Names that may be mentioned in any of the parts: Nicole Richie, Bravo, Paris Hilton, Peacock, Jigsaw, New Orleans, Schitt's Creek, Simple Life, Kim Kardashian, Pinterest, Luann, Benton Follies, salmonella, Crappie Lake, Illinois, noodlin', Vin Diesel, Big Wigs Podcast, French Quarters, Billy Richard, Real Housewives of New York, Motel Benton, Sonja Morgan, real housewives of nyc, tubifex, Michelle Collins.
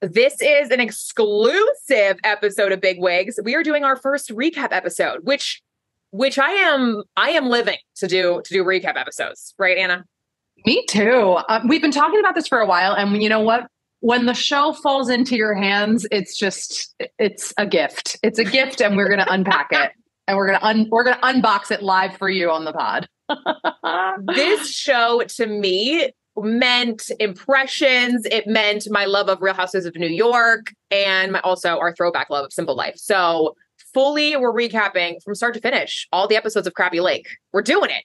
This is an exclusive episode of Big Wigs. We are doing our first recap episode, which I am living to do recap episodes. Right, Anna? Me too. We've been talking about this for a while. And you know what? When the show falls into your hands, it's a gift. It's a gift. And we're going to unpack it. And we're going to unbox it live for you on the pod. This show, to me, meant impressions. It meant my love of Real Housewives of New York and also our throwback love of Simple Life. So fully, we're recapping from start to finish all the episodes of Crappie Lake. We're doing it.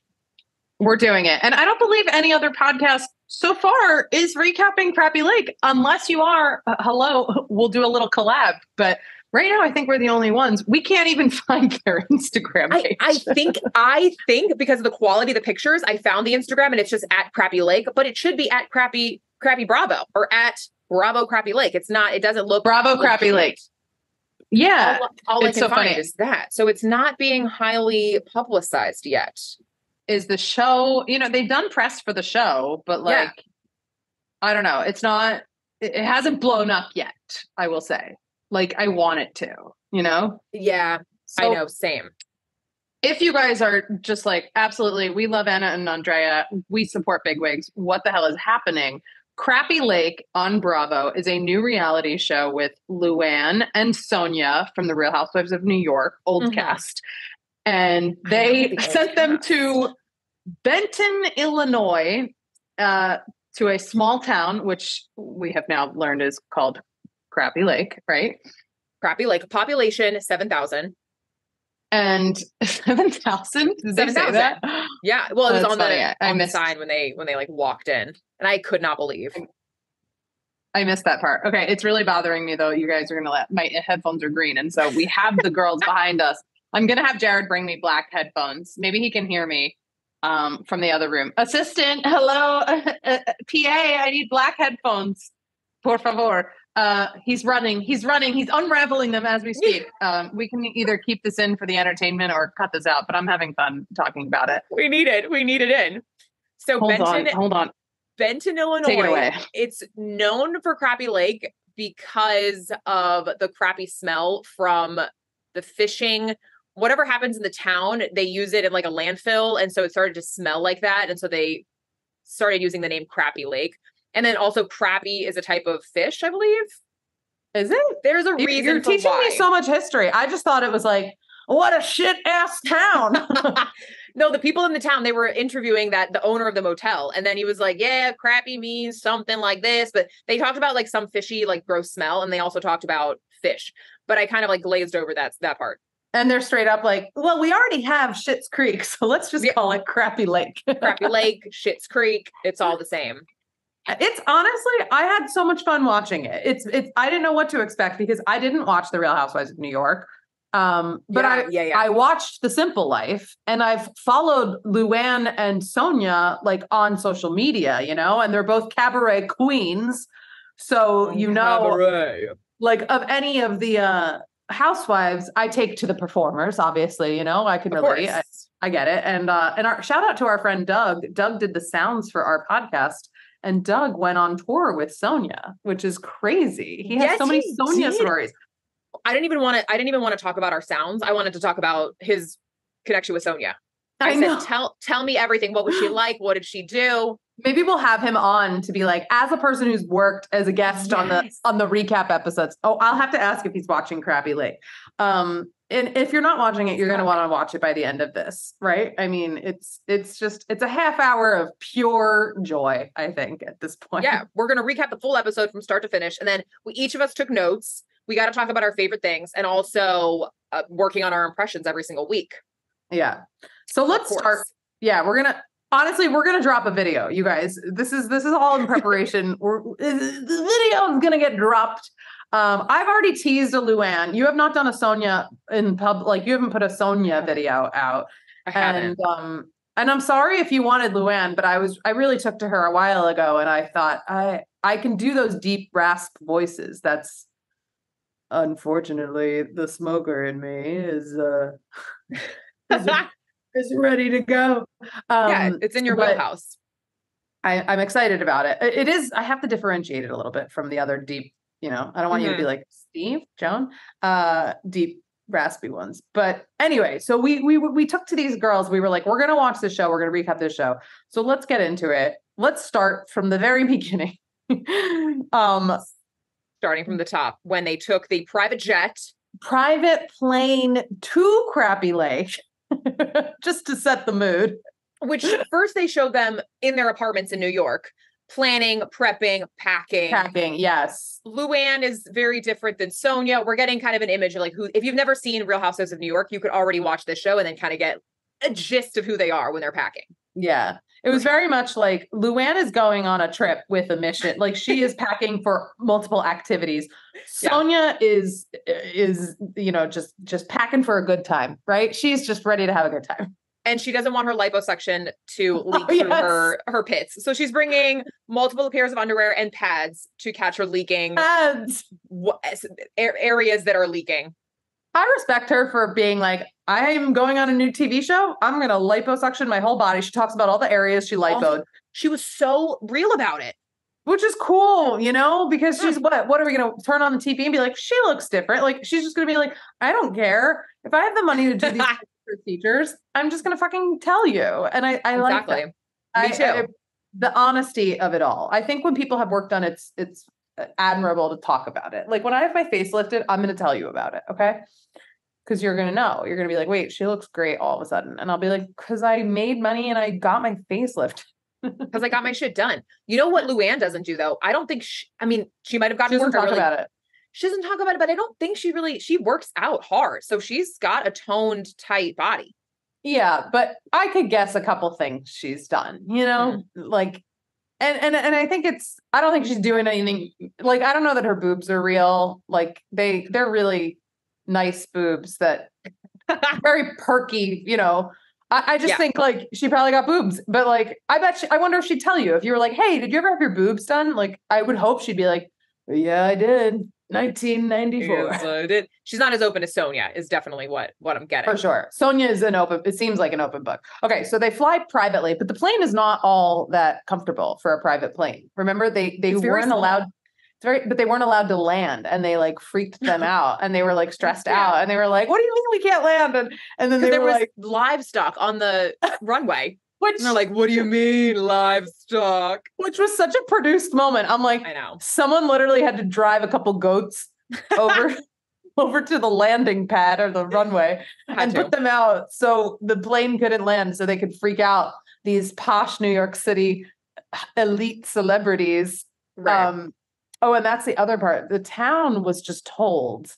We're doing it. And I don't believe any other podcast so far is recapping Crappie Lake. Unless you are, hello, we'll do a little collab. But right now, I think we're the only ones. We can't even find their Instagram page. I think because of the quality of the pictures, I found the Instagram and it's just at Crappie Lake, but it should be at Crappie Bravo or at Bravo Crappie Lake. It's not, it doesn't look Bravo Crappie Lake. Yeah. All it's I can so find funny. Is that. So it's not being highly publicized yet. Is the show, you know, they've done press for the show, but like, yeah. I don't know. It's not, it hasn't blown up yet, I will say. Like I want it to, you know? Yeah, so, I know. Same. If you guys are just like, absolutely, we love Anna and Andrea. We support Big Wigs. What the hell is happening? Crappie Lake on Bravo is a new reality show with Luann and Sonia from the Real Housewives of New York, old cast. And they sent them to Benton, Illinois, to a small town, which we have now learned is called Crappie Lake, right? Crappie Lake, population 7,000. And 7,000? Did they say that? Yeah. Well, it was on the sign when they like walked in, and I could not believe. I missed that part. Okay, it's really bothering me though. You guys are gonna my headphones are green, and so we have the girls behind us. I'm gonna have Jared bring me black headphones. Maybe he can hear me from the other room. Assistant, hello, PA. I need black headphones, por favor. He's running. He's unraveling them as we speak. We can either keep this in for the entertainment or cut this out, but I'm having fun talking about it. We need it in. So hold on. Benton, Illinois. Take it away. It's known for Crappie Lake because of the crappy smell from the fishing. Whatever happens in the town, they use it in like a landfill. And so it started to smell like that. And so they started using the name Crappie Lake. And then also crappie is a type of fish, I believe. Is it? There's a reason. You're teaching me so much history. I just thought it was like, what a shit ass town. No, the people in the town, they were interviewing that the owner of the motel. And then he was like, yeah, crappie means something like this. But they talked about like some fishy, like gross smell. And they also talked about fish. But I kind of like glazed over that part. And they're straight up like, well, we already have Schitt's Creek. So let's just call it Crappie Lake. Crappie Lake, Schitt's Creek. It's all the same. It's honestly, I had so much fun watching it. I didn't know what to expect because I didn't watch The Real Housewives of New York. I watched The Simple Life and I've followed Luann and Sonia like on social media, you know, and they're both cabaret queens. So, you know, cabaret. Like of any of the housewives, I take to the performers, obviously, you know, I can relate. I get it. And our shout out to our friend, Doug. Doug did the sounds for our podcast. And Doug went on tour with Sonia, which is crazy. He has so many Sonia stories. I didn't even want to talk about our sounds. I wanted to talk about his connection with Sonia. I said, tell me everything. What was she like? What did she do? Maybe we'll have him on to be like, as a person who's worked as a guest on the recap episodes. Oh, I'll have to ask if he's watching Crappie Lake. And if you're not watching it, you're going to want to watch it by the end of this, right? I mean, it's just a half hour of pure joy, I think, at this point. Yeah, we're going to recap the full episode from start to finish. And then each of us took notes. We got to talk about our favorite things and also working on our impressions every single week. Yeah. So let's start. Yeah, we're going to drop a video, you guys. This is all in preparation. The video is going to get dropped. I've already teased a Luann. You have not done a Sonia in pub. Like you haven't put a Sonia video out. I haven't. And I'm sorry if you wanted Luann, but I really took to her a while ago. And I thought I can do those deep rasp voices. That's unfortunately the smoker in me is ready to go. Yeah, it's in your wheelhouse. I'm excited about it. It is. I have to differentiate it a little bit from the other deep you know, I don't want you to be like Steve, Joan, deep raspy ones. But anyway, so we took to these girls. We were like, we're going to watch this show. We're going to recap this show. So let's get into it. Let's start from the very beginning. Starting from the top, when they took the private plane to Crappie Lake, just to set the mood. Which first they showed them in their apartments in New York, planning, prepping, packing. Packing, yes. Luann is very different than Sonia. We're getting kind of an image of like who, if you've never seen Real Housewives of New York, you could already watch this show and then kind of get a gist of who they are when they're packing. Yeah. It was very much like Luann is going on a trip with a mission. Like she is packing for multiple activities. Sonia is, you know, just packing for a good time, right? She's just ready to have a good time. And she doesn't want her liposuction to leak through her pits. So she's bringing multiple pairs of underwear and pads to catch her leaking areas that are leaking. I respect her for being like, I am going on a new TV show. I'm going to liposuction my whole body. She talks about all the areas she lipoed. Oh, she was so real about it. Which is cool, you know, because she's what are we going to turn on the TV and be like, she looks different. Like, she's just going to be like, I don't care. If I have the money to do these teachers, I'm just going to fucking tell you. And I exactly. like me too. The honesty of it all. I think when people have work done, it's admirable to talk about it. Like when I have my face lifted, I'm going to tell you about it. Okay. Cause you're going to know, you're going to be like, wait, she looks great all of a sudden. And I'll be like, cause I made money and I got my face lifted. Cause I got my shit done. You know what Luann doesn't do though? I don't think she might've gotten more talk about it. She doesn't talk about it, but I don't think she works out hard. So she's got a toned, tight body. Yeah. But I could guess a couple things she's done, you know, like, and I think I don't think she's doing anything. Like, I don't know that her boobs are real. Like they're really nice boobs that very perky, you know, I just think like she probably got boobs, but like, I wonder if she'd tell you if you were like, hey, did you ever have your boobs done? Like, I would hope she'd be like, yeah, I did. 1994. Yes, I did. She's not as open as Sonia is definitely what I'm getting. For sure. Sonia is it seems like an open book. Okay. So they fly privately, but the plane is not all that comfortable for a private plane. Remember they weren't allowed, but they weren't allowed to land and they like freaked them out and they were like stressed out and they were like, what do you mean we can't land? And then there was like livestock on the runway. Which, and they're like, what do you mean livestock? Which was such a produced moment. I'm like, I know. Someone literally had to drive a couple goats over to the landing pad or the runway put them out so the plane couldn't land so they could freak out these posh New York City elite celebrities. Right. Oh, and that's the other part. The town was just told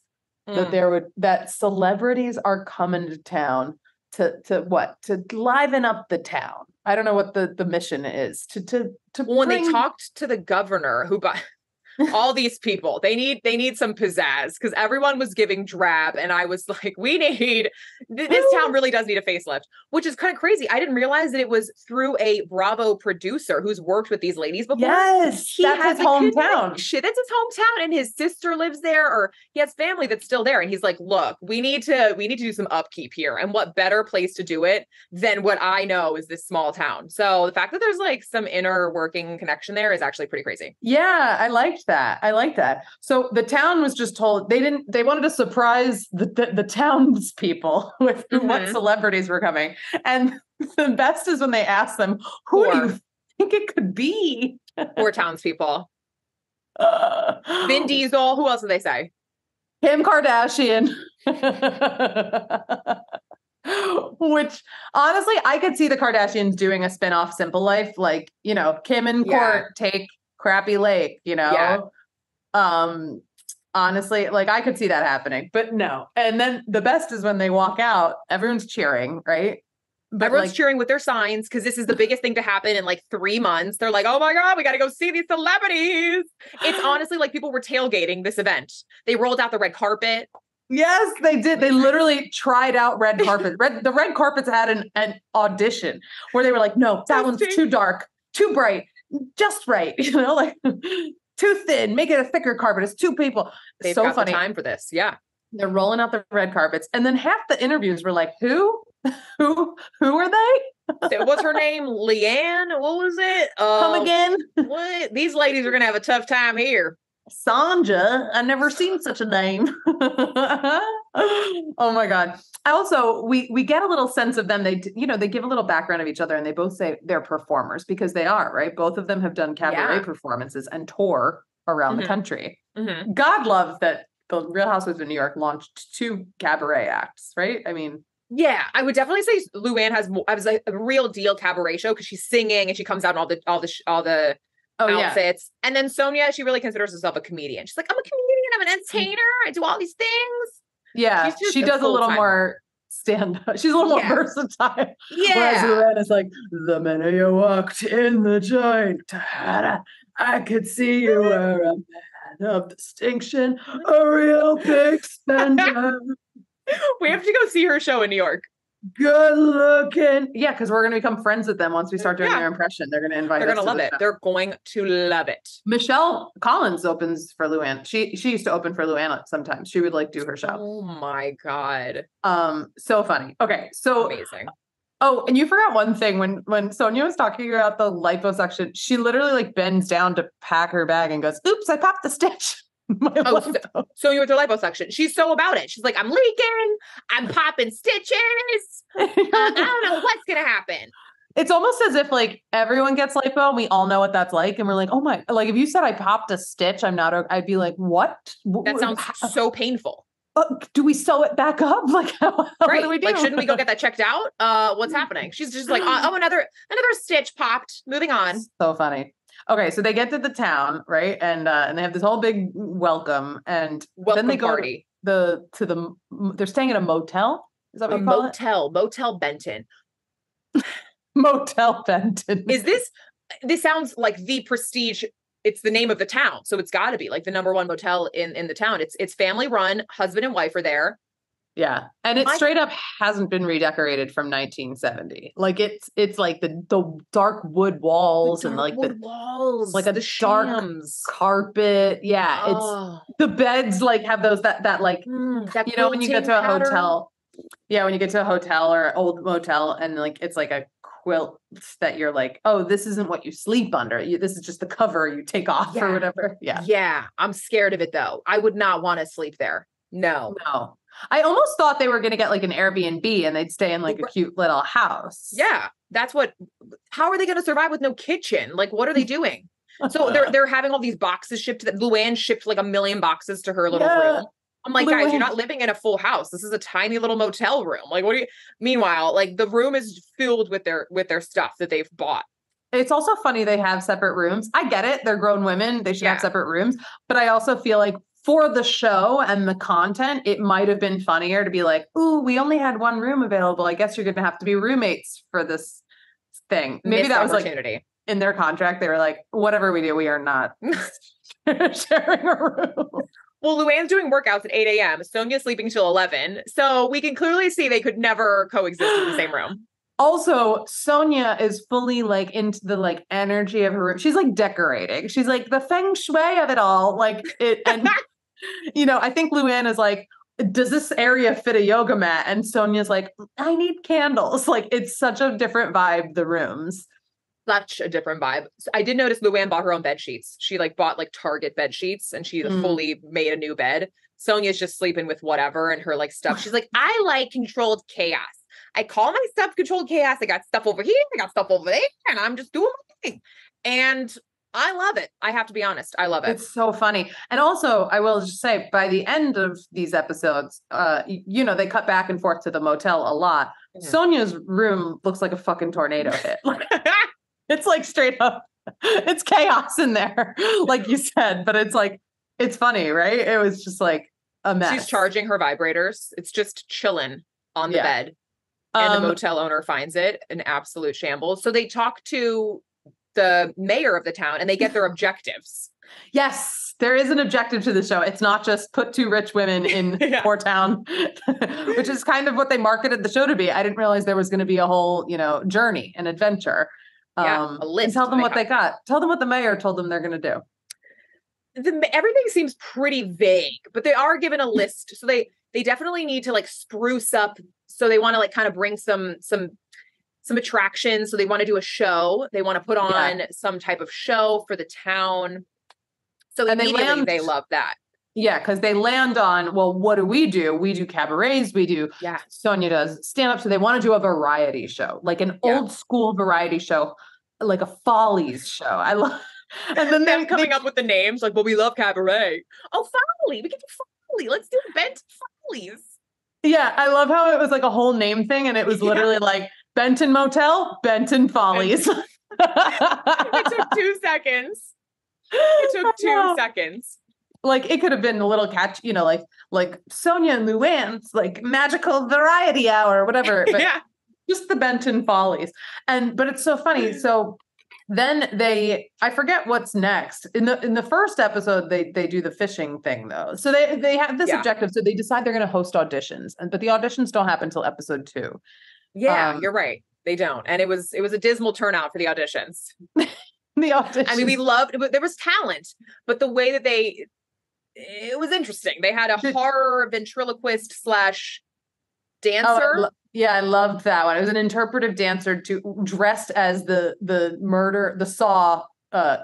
that celebrities are coming to town. To liven up the town. I don't know what the mission is to when they talked to the governor who bought all these people, they need some pizzazz because everyone was giving drab. And I was like, we need, this town really does need a facelift, which is kind of crazy. I didn't realize that it was through a Bravo producer who's worked with these ladies before. Yes. That's his hometown. That's his hometown. And his sister lives there or he has family that's still there. And he's like, look, we need to do some upkeep here. And what better place to do it than what I know is this small town. So the fact that there's like some inner working connection there is actually pretty crazy. Yeah. I like that. So the town was just told they wanted to surprise the townspeople with what celebrities were coming. And the best is when they asked them, who do you think it could be? Or townspeople. Vin Diesel. Who else did they say? Kim Kardashian. Which honestly, I could see the Kardashians doing a spinoff Simple Life. Like, you know, Kim and Court take Crappie Lake, you know? Yeah. Honestly, like I could see that happening, but no. And then the best is when they walk out, everyone's cheering, right? But everyone's cheering with their signs because this is the biggest thing to happen in like 3 months. They're like, oh my God, we got to go see these celebrities. It's honestly like people were tailgating this event. They rolled out the red carpet. Yes, they did. They literally tried out red carpet. The red carpets had an audition where they were like, no, that one's too dark, too bright. Just right, you know, like too thin, make it a thicker carpet. It's two people. They've got the time for this. Yeah. They're rolling out the red carpets. And then half the interviews were like, who are they? What's her name? Leanne? What was it? Come again? What? These ladies are going to have a tough time here. Sanja. I've never seen such a name. Oh my God. I also, we get a little sense of them. They, you know, they give a little background of each other and they both say they're performers because they are, right? Both of them have done cabaret performances and tour around the country. Mm-hmm. God love that the Real Housewives of New York launched 2 cabaret acts, right? I mean, yeah, I would definitely say Luann has like a real deal cabaret show because she's singing and she comes out in all the outfits. Yeah. And then Sonia, she really considers herself a comedian. She's like, I'm a comedian, I'm an entertainer, I do all these things. Yeah, she does a little more stand up. She's a little more versatile. Yeah. Whereas Luann is like, the minute you walked in the joint, I could see you were a man of distinction, a real big spender. We have to go see her show in New York. Good looking. Yeah, because we're going to become friends with them once we start doing their impression. They're going to invite us. They're going to love it. They're going to love it. Michelle Collins opens for Luann. She used to open for Luann sometimes. She would like do her show. Oh my God. So funny. Okay. So amazing. Oh, and you forgot one thing. When Sonia was talking about the liposuction, she literally like bends down to pack her bag and goes, oops, I popped the stitch. So you went to liposuction. She's so about it. She's like, I'm leaking. I'm popping stitches. I don't know what's going to happen. It's almost as if like everyone gets lipo and we all know what that's like. And we're like, oh my, like if you said I popped a stitch, I'd be like, what? That sounds so painful. Do we sew it back up? Like, what do we do? Like, shouldn't we go get that checked out? What's happening? She's just like, oh, another stitch popped. Moving on. So funny. Okay, so they get to the town, right? And they have this whole big welcome then they go party. They're staying at a motel. Is that what you call it? Motel Benton. Motel Benton. This sounds like the prestige. It's the name of the town. So it's got to be like the number one motel in the town. It's family run. Husband and wife are there. Yeah. And it straight up hasn't been redecorated from 1970. Like it's like the dark wood walls the dark carpet. Yeah. Oh. It's the beds like have those that you know, when you get to a hotel. Yeah. When you get to a hotel or old motel and like, it's like a quilt that you're like, oh, this isn't what you sleep under. This is just the cover you take off or whatever. Yeah. Yeah. I'm scared of it though. I would not want to sleep there. No. I almost thought they were going to get like an Airbnb and they'd stay in like a cute little house. Yeah. How are they going to survive with no kitchen? Like, what are they doing? So they're having all these boxes shipped that Luann shipped like 1 million boxes to her little room. I'm like, guys, you're not living in a full house. This is a tiny little motel room. Like, meanwhile, like the room is filled with their stuff that they've bought. It's also funny. They have separate rooms. I get it. They're grown women. They should have separate rooms, but I also feel like for the show and the content, it might have been funnier to be like, ooh, we only had one room available. I guess you're going to have to be roommates for this thing. Maybe that was like in their contract. They were like, whatever we do, we are not sharing a room. Well, Luann's doing workouts at 8 a.m. Sonia's sleeping till 11. So we can clearly see they could never coexist in the same room. Also, Sonia is fully like into the like energy of her room. She's like decorating. She's like the feng shui of it all. Like it and you know, I think Luann is like, does this area fit a yoga mat? And Sonia's like, I need candles. Like, it's such a different vibe, the rooms. Such a different vibe. So I did notice Luann bought her own bed sheets. She like bought like Target bed sheets and she fully made a new bed. Sonia's just sleeping with whatever and her like stuff. She's like, I like controlled chaos. I call my stuff controlled chaos. I got stuff over here. I got stuff over there. And I'm just doing my thing. And I love it. I have to be honest. I love it. It's so funny. And also, I will just say, by the end of these episodes, you know, they cut back and forth to the motel a lot. Mm-hmm. Sonia's room looks like a fucking tornado hit. It's like straight up, it's chaos in there, like you said, but it's like, it's funny, right? It was just like a mess. She's charging her vibrators. It's just chilling on the bed. And the motel owner finds it an absolute shambles. So they talk to the mayor of the town and they get their objectives. Yes, there is an objective to the show. It's not just put 2 rich women in poor town, which is kind of what they marketed the show to be. I didn't realize there was going to be a whole, you know, journey and adventure. A list. And tell them what they got. Tell them what the mayor told them they're going to do. Everything seems pretty vague, but they are given a list. So they definitely need to like spruce up. So they want to like kind of bring some attractions. So they want to do a show. They want to put on some type of show for the town. So immediately they love that. Yeah, because they land on, well, what do we do? We do cabarets. We do, Sonia does stand-up. So they want to do a variety show, like an old school variety show, like a Follies show. I love. And then them coming up with the names, like, well, we love cabaret. Oh, Folly. We can do Folly. Let's do Benton Follies. Yeah, I love how it was like a whole name thing. And it was literally like Benton Motel, Benton Follies. It took 2 seconds. Like, it could have been a little catch, you know, like Sonia and Luann's, like, magical variety hour or whatever. But just the Benton Follies. But it's so funny. So then I forget what's next. In the first episode, they do the fishing thing, though. So they have this objective. So they decide they're going to host auditions, but the auditions don't happen until episode 2. Yeah, you're right. They don't. And it was a dismal turnout for the auditions. I mean, we loved, but there was talent, but the way that it was interesting. They had a horror ventriloquist / dancer. Oh, yeah, I loved that one. It was an interpretive dancer dressed as the Saw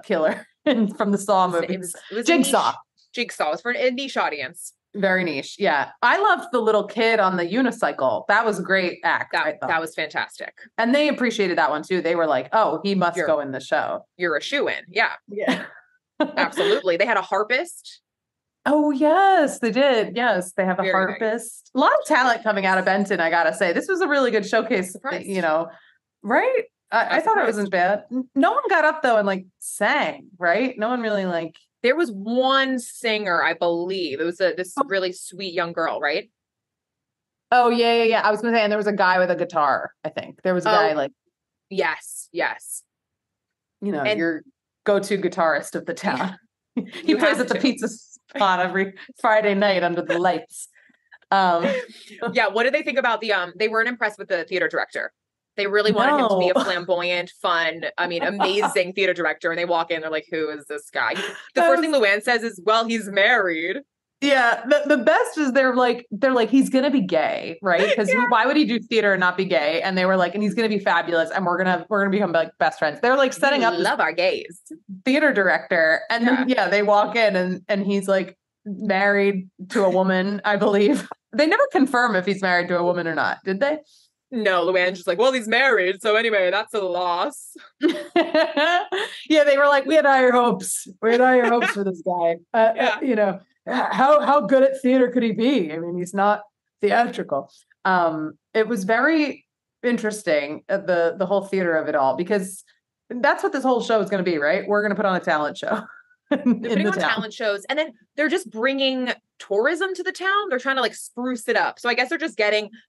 killer from the Saw movies. It was Jigsaw. Jigsaw. It was for a niche audience. Very niche. Yeah. I loved the little kid on the unicycle. That was a great act. That was fantastic. And they appreciated that one too. They were like, oh, he must go in the show. You're a shoo-in. Yeah. Yeah. Absolutely. They had a harpist. Oh, yes, they did. Yes, they have a harpist. Nice. A lot of talent coming out of Benton, I got to say. This was a really good showcase, you know, right? I thought it wasn't bad. No one got up, though, and, like, sang, right? No one really, like... There was one singer, I believe. It was this really sweet young girl, right? Oh, yeah. I was going to say, and there was a guy with a guitar, I think. There was a guy, like... Yes. You know, your go-to guitarist of the town. He plays at the pizza spot every Friday night under the lights. What did they think about they weren't impressed with the theater director. They really wanted him to be a flamboyant, fun, I mean, amazing theater director. And they walk in, they're like, who is this guy? The first thing Luann says is, well, he's married. Yeah. The best is they're like, he's going to be gay, right? Because why would he do theater and not be gay? And they were like, and he's going to be fabulous. And we're going to become like best friends. They're like setting up love our gays theater director. And then, they walk in and he's like married to a woman, I believe. They never confirm if he's married to a woman or not. Did they? No, Luann's just like, well, he's married. So anyway, that's a loss. They were like, we had higher hopes. For this guy. You know, how good at theater could he be? I mean, he's not theatrical. It was very interesting, the whole theater of it all, because that's what this whole show is going to be, right? We're going to put on a talent show. Talent shows. And then they're just bringing tourism to the town. They're trying to like spruce it up. So I guess they're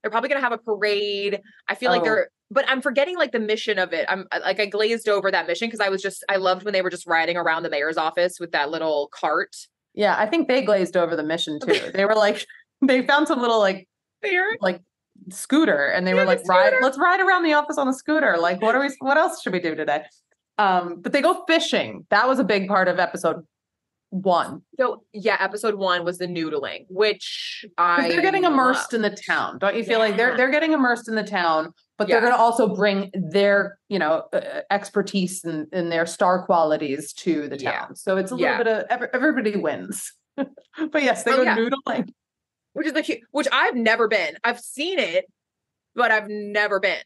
probably going to have a parade. I feel like but I'm forgetting like the mission of it. I'm like, I glazed over that mission because I loved when they were just riding around the mayor's office with that little cart. Yeah. I think they glazed over the mission too. They were like, they found some little like scooter and they were like, let's ride around the office on a scooter. Like, what else should we do today? But they go fishing. That was a big part of episode 1. So episode 1 was the noodling, which they're getting immersed in the town. Don't you feel like they're getting immersed in the town, but they're going to also bring their, you know, expertise and their star qualities to the town. So it's a little bit of everybody wins. But yes, they go noodling, which is which I've never been. I've seen it, but I've never been.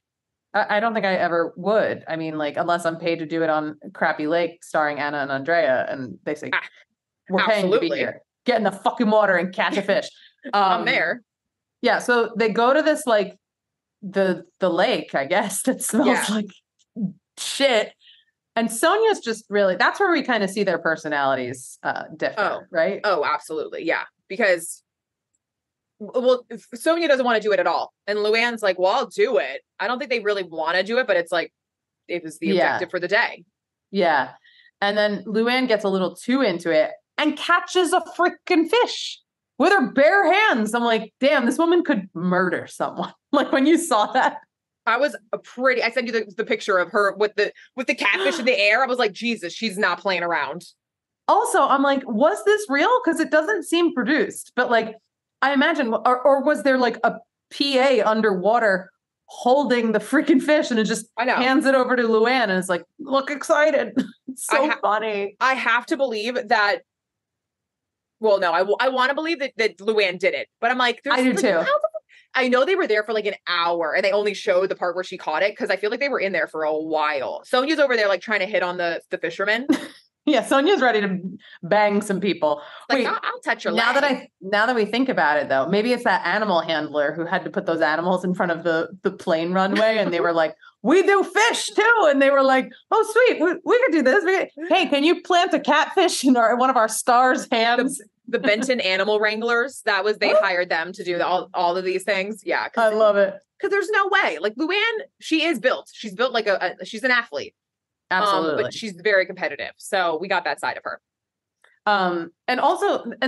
I don't think I ever would. I mean, like, unless I'm paid to do it on Crappie Lake starring Anna and Andrea. And they say, we're paying to be here. Get in the fucking water and catch a fish. I'm there. Yeah. So they go to this, like the lake, I guess, that smells like shit. And Sonia's just that's where we kind of see their personalities differ. Right. Oh, absolutely. Yeah. Because Sonia doesn't want to do it at all. And Luann's like, well, I'll do it. I don't think they really want to do it, but it's like, it was the objective for the day. Yeah. And then Luann gets a little too into it and catches a freaking fish with her bare hands. I'm like, damn, this woman could murder someone. Like when you saw that. I sent you the picture of her with the catfish in the air. I was like, Jesus, she's not playing around. Also, I'm like, was this real? Because it doesn't seem produced, but like, I imagine, or was there like a PA underwater holding the freaking fish and it just hands it over to Luann and it's like, look excited. It's so funny. I have to believe that Well, no, I want to believe that Luann did it, but I'm like, I do like, too. I know they were there for like an hour and they only showed the part where she caught it because I feel like they were in there for a while. Sonia's over there like trying to hit on the fisherman. Yeah, Sonia's ready to bang some people. Like, wait, I'll touch her leg. Now that we think about it, though, maybe it's that animal handler who had to put those animals in front of the plane runway, and they were like, "We do fish too," and they were like, "Oh, sweet, we could do this. Hey, can you plant a catfish in one of our stars' hands?" The Benton animal wranglers. That was they hired them to do all of these things. Yeah, I love it because there's no way. Like Luann, she is built. She's built like she's an athlete. Absolutely. But she's very competitive. So we got that side of her. And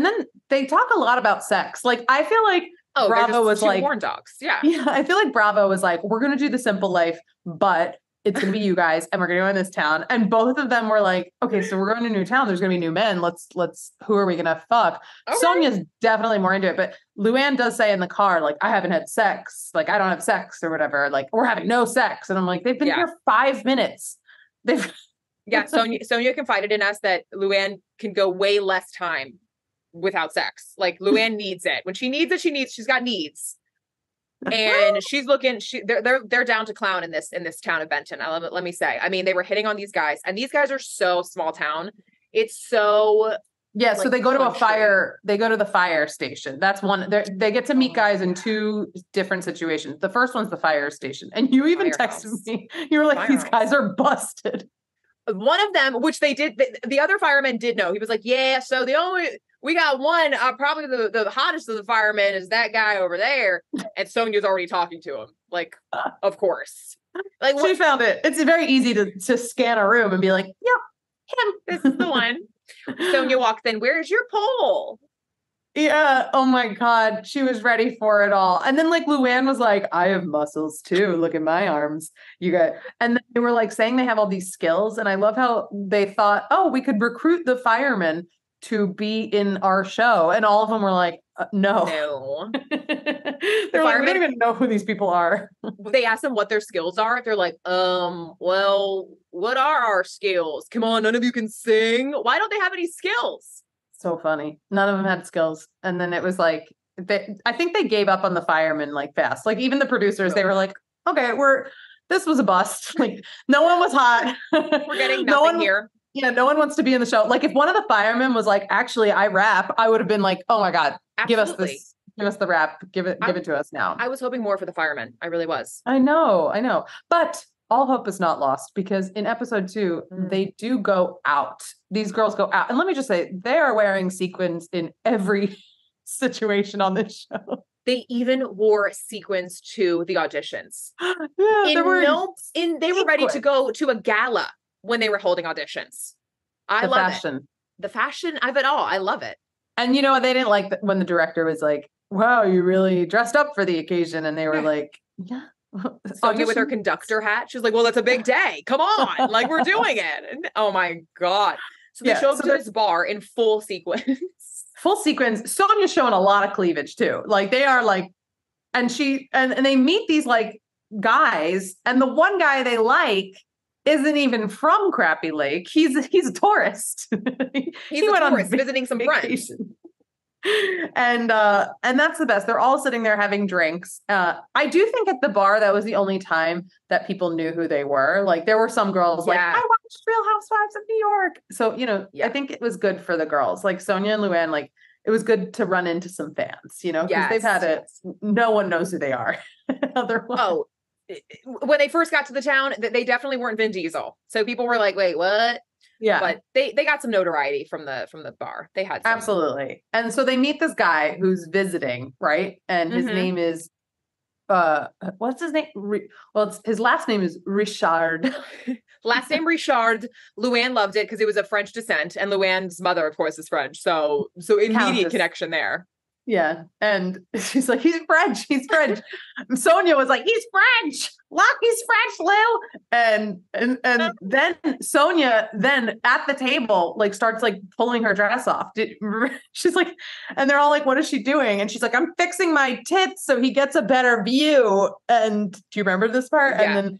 then they talk a lot about sex. Like, I feel like Bravo was like horn dogs. Yeah. I feel like Bravo was like, we're going to do the Simple Life, but it's going to be you guys. And we're going to go in this town. And both of them were like, okay, so we're going to a new town. There's going to be new men. Who are we going to fuck? Okay. Sonia's definitely more into it. But Luann does say in the car, like, I haven't had sex. Like, I don't have sex or whatever. Like, we're having no sex. And I'm like, they've been here 5 minutes. Yeah, Sonia confided in us that Luann can go way less time without sex. Like Luann needs it. When she needs it, she's got needs. And she's looking, they're down to clown in this town of Benton. Let me say. I mean, they were hitting on these guys, and these guys are so small town. It's so yeah. Like, so they go to they go to the fire station. That's one. They get to meet guys in two different situations. The first one's the fire station, and you even texted me. You were like, "These guys are busted." One of them, which they did, the other fireman did know. He was like, "Yeah, so we got one. Probably the hottest of the firemen is that guy over there." And Sonia's already talking to him. Like, of course, like she found it. It's very easy to scan a room and be like, "Yep, him. This is the one." Sonia walks in. "Where's your pole?" Yeah. Oh my God. She was ready for it all. And then like Luann was like, "I have muscles too. Look at my arms. You got." And then they were like saying they have all these skills. And I love how they thought, oh, we could recruit the firemen to be in our show. And all of them were like, no. They're like, we don't even know who these people are. They asked them what their skills are. They're like, well, what are our skills? Come on. None of you can sing. Why don't they have any skills? So funny. None of them had skills. And then it was like, I think they gave up on the firemen like fast. Like even the producers, they were like, okay, this was a bust. Like no one was hot. We're getting nothing here. Yeah. No one wants to be in the show. Like if one of the firemen was like, actually I rap, I would have been like, oh my God, absolutely. Give us this. Give us the rap. Give it to us now. I was hoping more for the firemen. I really was. I know. But all hope is not lost because in episode 2, they do go out. These girls go out. And let me just say, they are wearing sequins in every situation on this show. They even wore sequins to the auditions. They were ready to go to a gala when they were holding auditions. The fashion of it all. I love it. And you know what? They didn't like when the director was like, wow, you really dressed up for the occasion. And they were like, yeah. Sonia with her conductor hat. She was like, well, that's a big day. Come on. Like we're doing it. And, oh my God. So they show up to this bar in full sequins. Full sequins. Sonia's showing a lot of cleavage too. Like they are like, and they meet these like guys, and the one guy they like isn't even from Crappie Lake. He's a tourist. Visiting some friends. And that's the best. They're all sitting there having drinks. I do think at the bar, that was the only time that people knew who they were. Like there were some girls like, I watched Real Housewives of New York. So, I think it was good for the girls. Like Sonia and Luann, like it was good to run into some fans, because they've had it. No one knows who they are. Otherwise. Oh, when they first got to the town, they definitely weren't Vin Diesel. So people were like, wait, what? Yeah. But they got some notoriety from the bar. They had some. Absolutely. And so they meet this guy who's visiting, right? And his name is what's his name? His last name is Richard. Last name Richard. Luann loved it because it was of French descent, and Luann's mother, of course, is French. So immediate connection there. Yeah. And she's like, he's French. Sonia was like, he's French. Look, he's French, Lou. And then Sonia at the table, like starts like pulling her dress off. She's like, and they're all like, what is she doing? And she's like, I'm fixing my tits so he gets a better view. And do you remember this part? Yeah.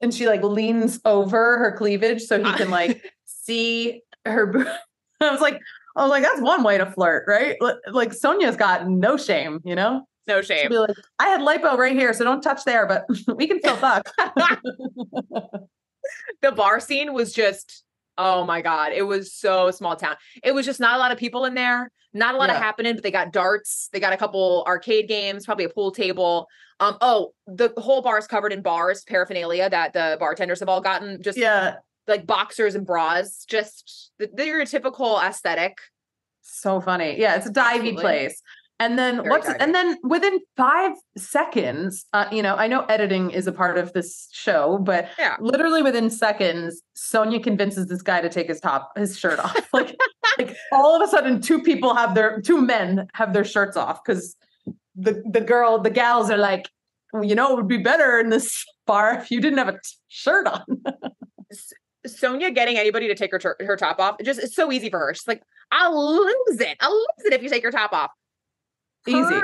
And she like leans over her cleavage so he can like see her. I was like, I was like, that's one way to flirt, right? Like Sonia's got no shame, you know? No shame. She'll be like, I had lipo right here, so don't touch there, but we can still fuck. The bar scene was just, oh my God. It was so small town. It was just not a lot of people in there. Not a lot of happening, but they got darts. They got a couple arcade games, probably a pool table. The whole bar is covered in bars, paraphernalia that the bartenders have all gotten. Just like boxers and bras, just your typical aesthetic. So funny. Yeah. It's a divey place. And then and then within 5 seconds, I know editing is a part of this show, but literally within seconds, Sonia convinces this guy to take his shirt off. Like, like all of a sudden, two men have their shirts off because the gals are like, well, you know, it would be better in this bar if you didn't have a shirt on. Sonia getting anybody to take her top off, it's so easy for her. She's like, I'll lose it if you take your top off. Easy.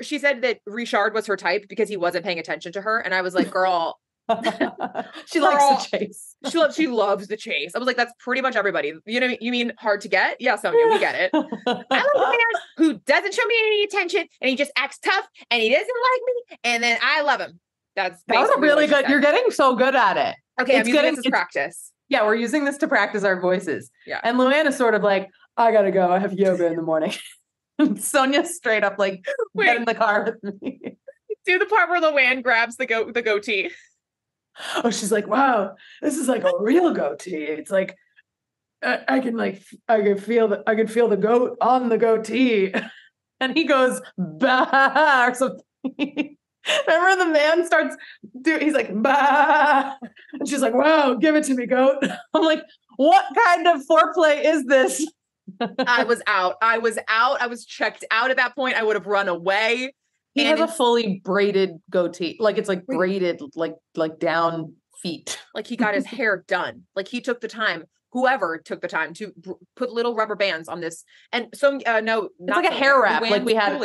She said that Richard was her type because he wasn't paying attention to her. And I was like, girl, likes the chase. She loves the chase. I was like, that's pretty much everybody. You know, you mean hard to get? Yeah, Sonia, we get it. I love a man who doesn't show me any attention and he just acts tough and he doesn't like me. And then I love him. That was a really good. You're getting so good at it. Okay, it's good as practice. Yeah, we're using this to practice our voices. Yeah. And Luanna's sort of like, I gotta go. I have yoga in the morning. Sonia straight up like, get in the car with me. Do the part where Luann grabs the goatee. Oh, she's like, wow, this is like a real goatee. It's like I can feel the goat on the goatee, and he goes bah or something. Remember the man he's like bah, and she's like, wow, give it to me, goat. I'm like, what kind of foreplay is this? I was out. I was checked out at that point. I would have run away. He has a fully braided goatee. Like it's like braided, like down feet. Like he got his hair done. Like he took the time. Whoever took the time to put little rubber bands on this. And so, it's like a hair wrap. Like we had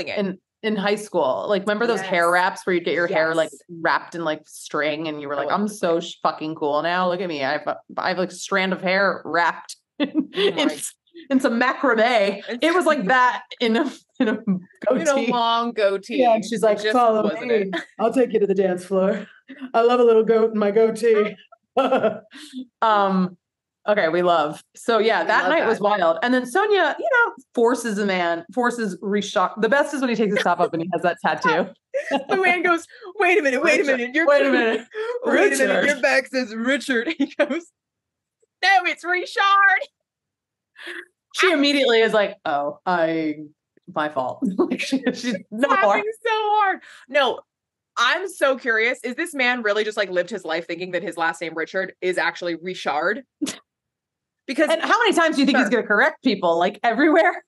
in high school. Like remember those hair wraps where you'd get your hair like wrapped in like string. And you were like, I'm so fucking cool now. Look at me. I have like a strand of hair wrapped in some macrame. It was like that in a goatee. In a long goatee. Yeah, and she's like, follow me. I'll take you to the dance floor. I love a little goat in my goatee. Okay, we love. So yeah, that night was wild. And then Sonia, forces Richard. The best is when he takes his top up and he has that tattoo. The man goes, wait a minute. Wait a minute. Your back says Richard. He goes, no, it's Richard. She immediately is like, oh, my fault. She's no laughing so hard. No, I'm so curious. Is this man really just like lived his life thinking that his last name Richard is actually Richard? Because and how many times do you think he's going to correct people? Like everywhere?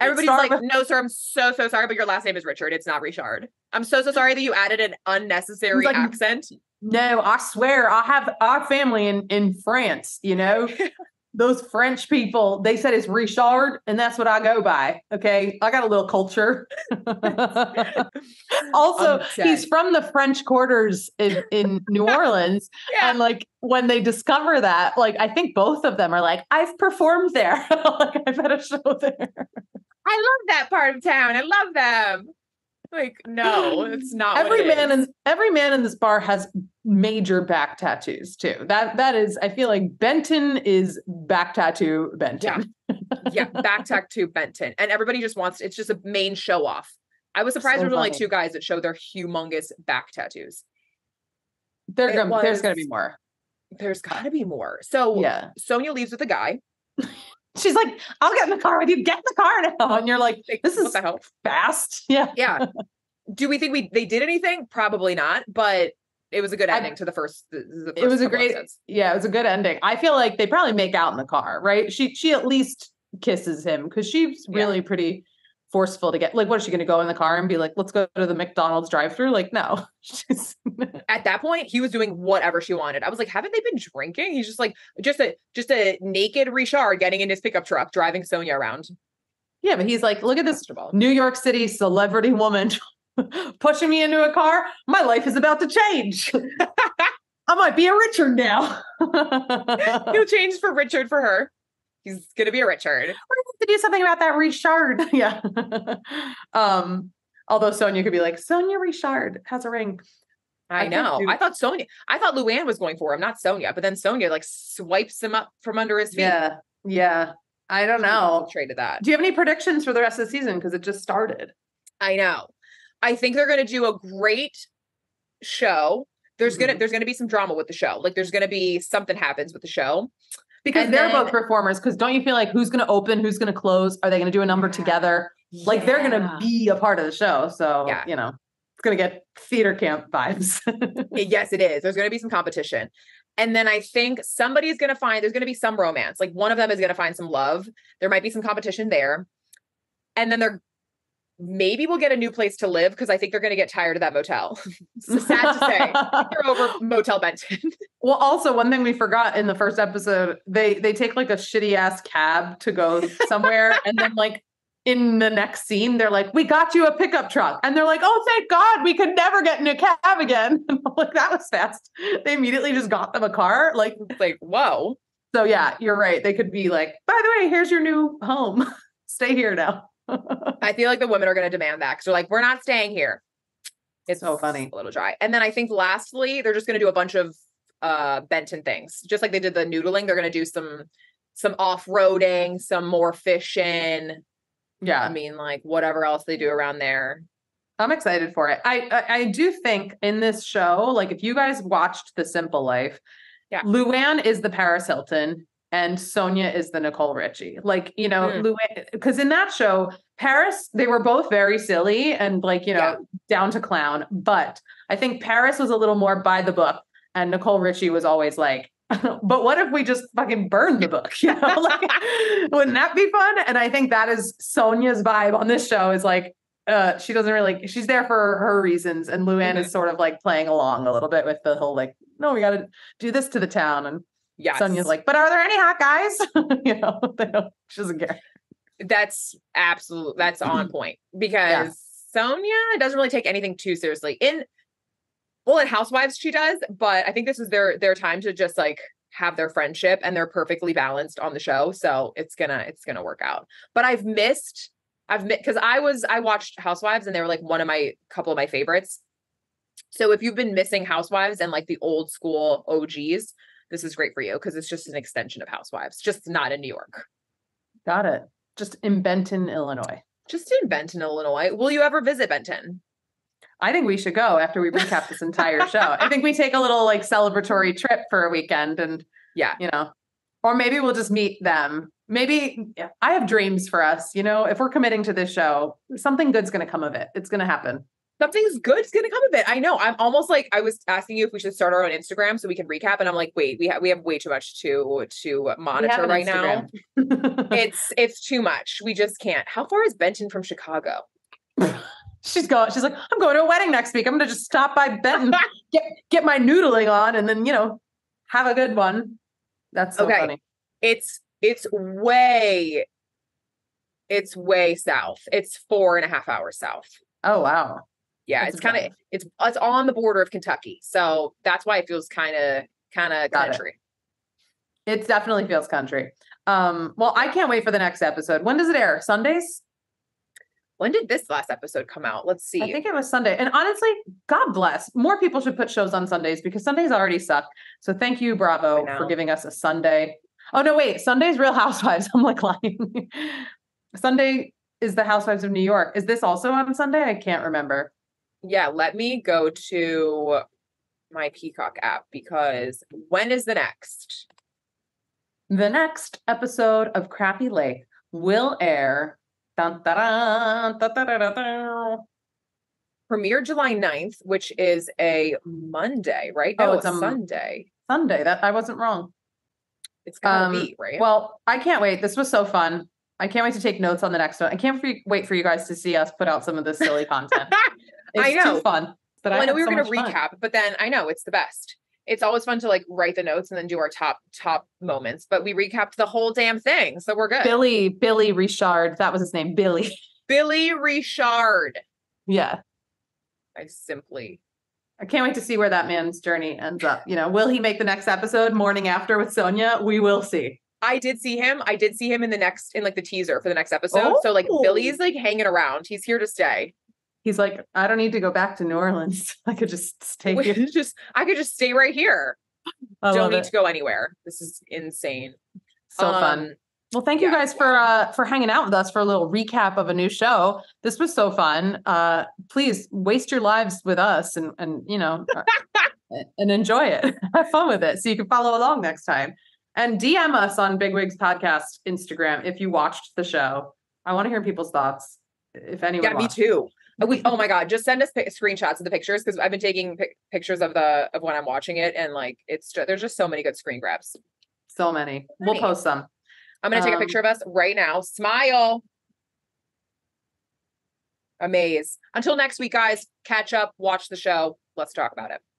Everybody's like, no, sir, I'm so sorry, but your last name is Richard. It's not Richard. I'm so sorry that you added an unnecessary accent. No, I swear I have our family in France, you know? Those French people, they said it's Richard, and that's what I go by. Okay. I got a little culture. Also, he's from the French Quarters in New Orleans. Yeah. And like when they discover that, like I think both of them are like, I've performed there. Like I've had a show there. I love that part of town. I love them. Like, no, it's not every man in this bar has major back tattoos too. That is, I feel like Benton is back tattoo Benton. Yeah, back tattoo Benton. And everybody just it's just a main show off. I was surprised there was only 2 guys that showed their humongous back tattoos. There's gonna be more. There's gotta be more. So yeah. Sonia leaves with a guy. She's like, I'll get in the car with you. Get in the car now. And you're like, this is fast. Yeah. Yeah. Do we think they did anything? Probably not. But it was a good ending to the first. It was a great. Yeah, it was a good ending. I feel like they probably make out in the car, right? She at least kisses him because she's really pretty forceful to get. Like, what is she going to go in the car and be like, let's go to the McDonald's drive-thru? Like, no. At that point, he was doing whatever she wanted. I was like, haven't they been drinking? He's just like, just a naked Richard getting in his pickup truck, driving Sonia around. Yeah, but he's like, look at this New York City celebrity woman pushing me into a car. My life is about to change. I might be a Richard now. He'll change for Richard for her. He's going to be a Richard. to do something about that Richard. Yeah. Although Sonia could be like, Sonia Richard has a ring. I know. I thought Luann was going for him, not Sonia, but then Sonia like swipes him up from under his feet. Yeah. Yeah. I don't know. Traded that. Do you have any predictions for the rest of the season? Because it just started. I know. I think they're going to do a great show. There's gonna be some drama with the show. Like there's gonna be something happens with the show. Because they're both performers. Because don't you feel like who's gonna open, who's gonna close? Are they gonna do a number together? Like they're gonna be a part of the show. So you know, it's gonna get theater camp vibes. Yes, it is. There's gonna be some competition. And then I think somebody's gonna find there's gonna be some romance. Like one of them is gonna find some love. There might be some competition there. And then they're maybe we'll get a new place to live because I think they're going to get tired of that motel. So sad to say, they're over Motel Benton. Well, also one thing we forgot in the first episode, they take like a shitty ass cab to go somewhere, and then like in the next scene, they're like, "We got you a pickup truck," and they're like, "Oh, thank God, we could never get in a cab again." And I'm like, that was fast. They immediately just got them a car. Like whoa. So yeah, you're right. They could be like, "By the way, here's your new home. Stay here now." I feel like the women are going to demand that because they're like, we're not staying here. It's so funny. A little dry. And then I think lastly, they're just going to do a bunch of Benton things. Just like they did the noodling, they're going to do some off-roading, some more fishing. Yeah. I mean, like whatever else they do around there. I'm excited for it. I do think in this show, like if you guys watched The Simple Life, Luann is the Paris Hilton. And Sonia is the Nicole Richie. Like, you know, Luann, because in that show, Paris, they were both very silly and like, you know, down to clown. But I think Paris was a little more by the book. And Nicole Richie was always like, but what if we just fucking burn the book? You know, like, wouldn't that be fun? And I think that is Sonia's vibe on this show is like, she doesn't really, she's there for her reasons. And Luann is sort of like playing along a little bit with the whole like, no, we got to do this to the town. And yes. Sonia's like, but are there any hot guys? You know, she doesn't care. That's on point because Sonia doesn't really take anything too seriously. In Housewives she does, but I think this is their time to just like have their friendship, and they're perfectly balanced on the show, so it's gonna work out. But I've missed because I watched Housewives and they were like a couple of my favorites. So if you've been missing Housewives and like the old school OGs, this is great for you because it's just an extension of Housewives, just not in New York. Got it. Just in Benton, Illinois. Will you ever visit Benton? I think we should go after we recap this entire show. I think we take a little like celebratory trip for a weekend and you know, or maybe we'll just meet them. Maybe I have dreams for us. You know, if we're committing to this show, something good's going to come of it. It's going to happen. Something's good's going to come of it. I know. I'm almost like, I was asking you if we should start our own Instagram so we can recap. And I'm like, wait, we have way too much to monitor right now. It's too much. We just can't. How far is Benton from Chicago? She's like, I'm going to a wedding next week. I'm going to just stop by Benton, get my noodling on, and then, you know, have a good one. That's so funny. It's way south. It's 4.5 hours south. Oh, wow. Yeah, that's it's on the border of Kentucky. So that's why it feels kind of country. It definitely feels country. Well, I can't wait for the next episode. When does it air? Sundays? When did this last episode come out? Let's see. I think it was Sunday. And honestly, God bless. More people should put shows on Sundays because Sundays already suck. So thank you, Bravo, for giving us a Sunday. Oh, no, wait. Sunday's Real Housewives. I'm like lying. Sunday is the Housewives of New York. Is this also on Sunday? I can't remember. Yeah, let me go to my Peacock app because when is the next? The next episode of Crappie Lake will air. Premiere July 9th, which is a Monday, right? No, it's a Sunday. Sunday. That I wasn't wrong. It's gonna be, right? Well, I can't wait. This was so fun. I can't wait to take notes on the next one. I can't wait for you guys to see us put out some of this silly content. It's too fun. I know we were going to recap, but then I know it's the best. It's always fun to like write the notes and then do our top moments, but we recapped the whole damn thing. So we're good. Billy Richard. That was his name. Billy Richard. Yeah. I can't wait to see where that man's journey ends up. You know, will he make the next episode morning after with Sonia? We will see. I did see him. I did see him in the teaser for the next episode. Oh. So like Billy's like hanging around. He's here to stay. He's like, I don't need to go back to New Orleans. I could just stay here. I could just stay right here. I don't need to go anywhere. This is insane. So fun. Well, thank you guys for hanging out with us for a little recap of a new show. This was so fun. Please waste your lives with us and enjoy it. Have fun with it so you can follow along next time. And DM us on Big Wigs Podcast Instagram if you watched the show. I want to hear people's thoughts. If anyone, yeah, watched. Me too. Oh my God, just send us screenshots of the pictures because I've been taking pictures of when I'm watching it, and like there's just so many good screen grabs. So many. We'll post some. I'm going to take a picture of us right now. Smile. Amaze. Until next week, guys, catch up, watch the show. Let's talk about it.